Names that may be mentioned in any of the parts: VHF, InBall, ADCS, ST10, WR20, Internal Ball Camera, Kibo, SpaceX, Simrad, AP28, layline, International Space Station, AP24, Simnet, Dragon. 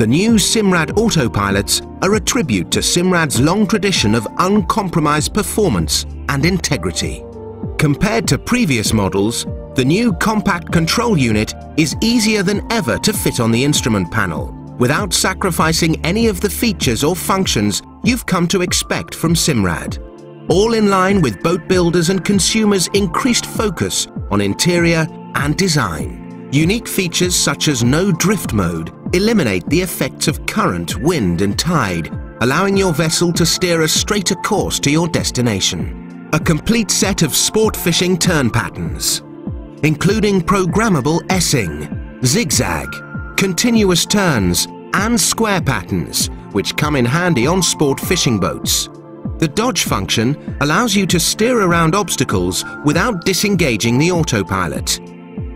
The new Simrad autopilots are a tribute to Simrad's long tradition of uncompromised performance and integrity. Compared to previous models, the new compact control unit is easier than ever to fit on the instrument panel, without sacrificing any of the features or functions you've come to expect from Simrad. All in line with boat builders and consumers' increased focus on interior and design. Unique features such as no drift mode eliminate the effects of current, wind and tide, allowing your vessel to steer a straighter course to your destination. A complete set of sport fishing turn patterns, including programmable S-ing, zigzag, continuous turns and square patterns, which come in handy on sport fishing boats. The dodge function allows you to steer around obstacles without disengaging the autopilot.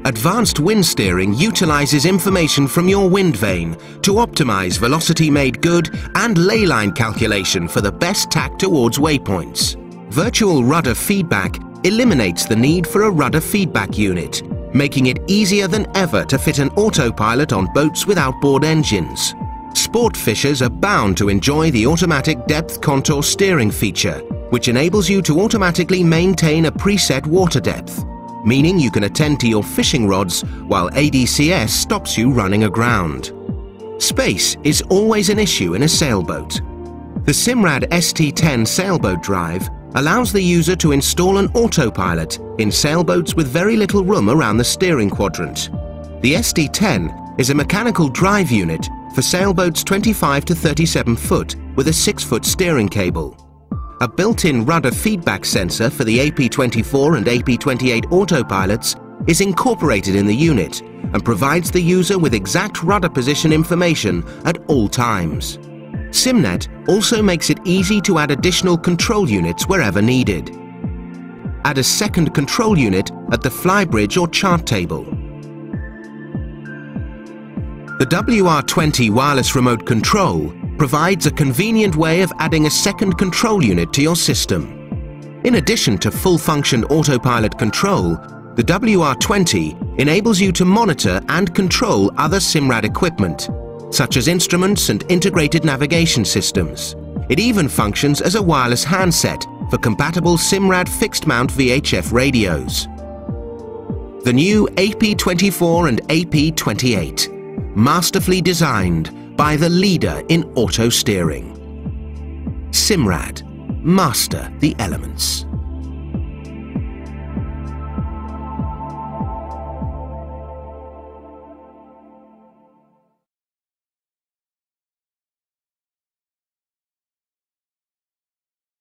Advanced wind steering utilizes information from your wind vane to optimize velocity made good and layline calculation for the best tack towards waypoints. Virtual rudder feedback eliminates the need for a rudder feedback unit, making it easier than ever to fit an autopilot on boats with outboard engines. Sport fishers are bound to enjoy the automatic depth contour steering feature, which enables you to automatically maintain a preset water depth, meaning you can attend to your fishing rods while ADCS stops you running aground. Space is always an issue in a sailboat. The Simrad ST10 sailboat drive allows the user to install an autopilot in sailboats with very little room around the steering quadrant. The ST10 is a mechanical drive unit for sailboats 25 to 37 foot with a 6-foot steering cable. A built-in rudder feedback sensor for the AP24 and AP28 autopilots is incorporated in the unit and provides the user with exact rudder position information at all times. Simnet also makes it easy to add additional control units wherever needed. Add a second control unit at the flybridge or chart table. The WR20 wireless remote control provides a convenient way of adding a second control unit to your system. In addition to full-function autopilot control, the WR20 enables you to monitor and control other Simrad equipment, such as instruments and integrated navigation systems. It even functions as a wireless handset for compatible Simrad fixed-mount VHF radios. The new AP24 and AP28, masterfully designed by the leader in auto steering. Simrad, master the elements.